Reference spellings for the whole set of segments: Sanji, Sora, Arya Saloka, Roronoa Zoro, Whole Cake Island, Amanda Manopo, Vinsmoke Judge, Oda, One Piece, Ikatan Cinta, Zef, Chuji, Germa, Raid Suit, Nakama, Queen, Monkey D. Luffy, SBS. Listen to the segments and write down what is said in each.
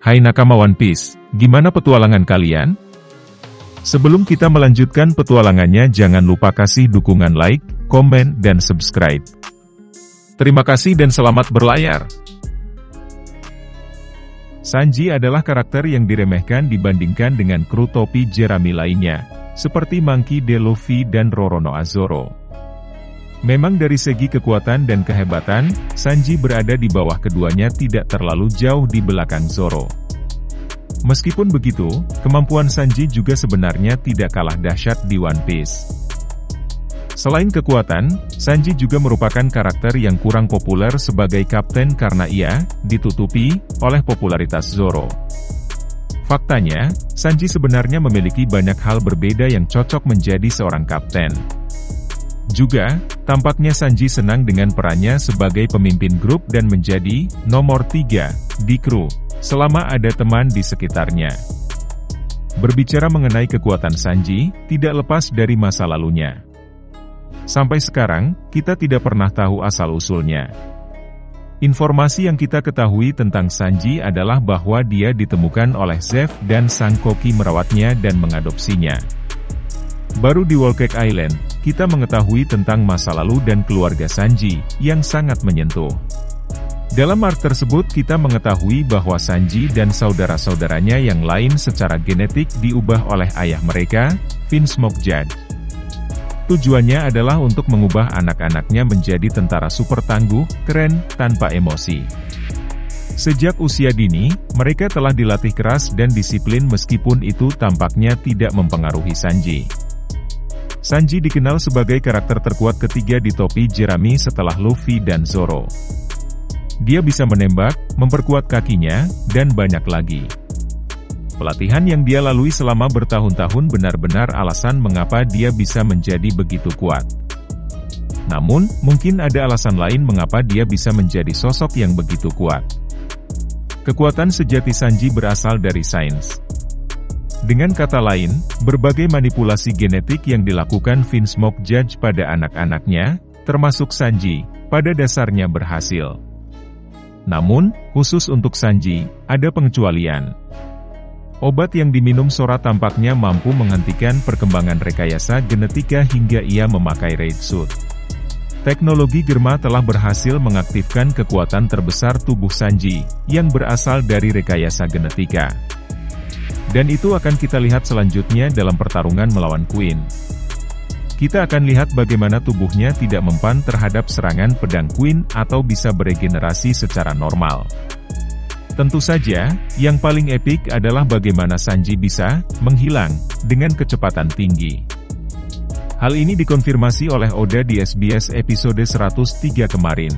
Hai Nakama One Piece, gimana petualangan kalian? Sebelum kita melanjutkan petualangannya, jangan lupa kasih dukungan like, komen, dan subscribe. Terima kasih dan selamat berlayar. Sanji adalah karakter yang diremehkan dibandingkan dengan kru topi jerami lainnya, seperti Monkey D. Luffy dan Roronoa Zoro. Memang dari segi kekuatan dan kehebatan, Sanji berada di bawah keduanya, tidak terlalu jauh di belakang Zoro. Meskipun begitu, kemampuan Sanji juga sebenarnya tidak kalah dahsyat di One Piece. Selain kekuatan, Sanji juga merupakan karakter yang kurang populer sebagai kapten karena ia ditutupi oleh popularitas Zoro. Faktanya, Sanji sebenarnya memiliki banyak hal berbeda yang cocok menjadi seorang kapten. Juga, tampaknya Sanji senang dengan perannya sebagai pemimpin grup dan menjadi nomor 3 di kru, selama ada teman di sekitarnya. Berbicara mengenai kekuatan Sanji, tidak lepas dari masa lalunya. Sampai sekarang, kita tidak pernah tahu asal-usulnya. Informasi yang kita ketahui tentang Sanji adalah bahwa dia ditemukan oleh Zef dan Sang Koki merawatnya dan mengadopsinya. Baru di Whole Cake Island, kita mengetahui tentang masa lalu dan keluarga Sanji, yang sangat menyentuh. Dalam arc tersebut kita mengetahui bahwa Sanji dan saudara-saudaranya yang lain secara genetik diubah oleh ayah mereka, Vinsmoke Judge. Tujuannya adalah untuk mengubah anak-anaknya menjadi tentara super tangguh, keren, tanpa emosi. Sejak usia dini, mereka telah dilatih keras dan disiplin meskipun itu tampaknya tidak mempengaruhi Sanji. Sanji dikenal sebagai karakter terkuat ketiga di topi jerami setelah Luffy dan Zoro. Dia bisa menembak, memperkuat kakinya, dan banyak lagi. Pelatihan yang dia lalui selama bertahun-tahun benar-benar alasan mengapa dia bisa menjadi begitu kuat. Namun, mungkin ada alasan lain mengapa dia bisa menjadi sosok yang begitu kuat. Kekuatan sejati Sanji berasal dari sains. Dengan kata lain, berbagai manipulasi genetik yang dilakukan Vinsmoke Judge pada anak-anaknya, termasuk Sanji, pada dasarnya berhasil. Namun, khusus untuk Sanji, ada pengecualian. Obat yang diminum Sora tampaknya mampu menghentikan perkembangan rekayasa genetika hingga ia memakai Raid Suit. Teknologi Germa telah berhasil mengaktifkan kekuatan terbesar tubuh Sanji, yang berasal dari rekayasa genetika. Dan itu akan kita lihat selanjutnya dalam pertarungan melawan Queen. Kita akan lihat bagaimana tubuhnya tidak mempan terhadap serangan pedang Queen atau bisa beregenerasi secara normal. Tentu saja, yang paling epik adalah bagaimana Sanji bisa menghilang dengan kecepatan tinggi. Hal ini dikonfirmasi oleh Oda di SBS episode 103 kemarin.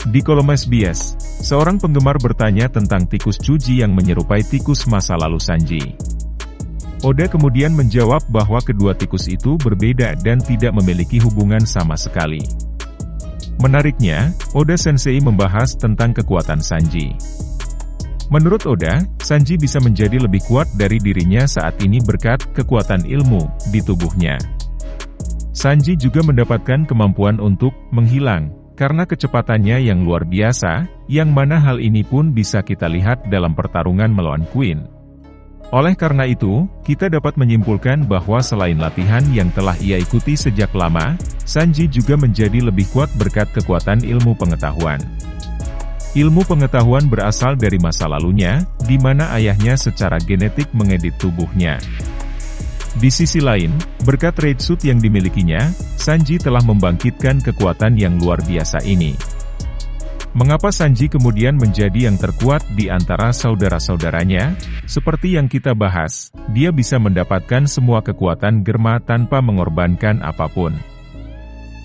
Di kolom SBS, seorang penggemar bertanya tentang tikus Chuji yang menyerupai tikus masa lalu Sanji. Oda kemudian menjawab bahwa kedua tikus itu berbeda dan tidak memiliki hubungan sama sekali. Menariknya, Oda Sensei membahas tentang kekuatan Sanji. Menurut Oda, Sanji bisa menjadi lebih kuat dari dirinya saat ini berkat kekuatan ilmu di tubuhnya. Sanji juga mendapatkan kemampuan untuk menghilang, karena kecepatannya yang luar biasa, yang mana hal ini pun bisa kita lihat dalam pertarungan melawan Queen. Oleh karena itu, kita dapat menyimpulkan bahwa selain latihan yang telah ia ikuti sejak lama, Sanji juga menjadi lebih kuat berkat kekuatan ilmu pengetahuan. Ilmu pengetahuan berasal dari masa lalunya, di mana ayahnya secara genetik mengedit tubuhnya. Di sisi lain, berkat Raid Suit yang dimilikinya, Sanji telah membangkitkan kekuatan yang luar biasa ini. Mengapa Sanji kemudian menjadi yang terkuat di antara saudara-saudaranya? Seperti yang kita bahas, dia bisa mendapatkan semua kekuatan Germa tanpa mengorbankan apapun.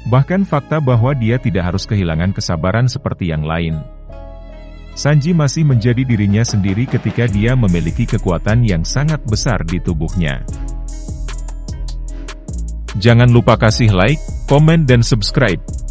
Bahkan fakta bahwa dia tidak harus kehilangan kesabaran seperti yang lain. Sanji masih menjadi dirinya sendiri ketika dia memiliki kekuatan yang sangat besar di tubuhnya. Jangan lupa kasih like, komen, dan subscribe.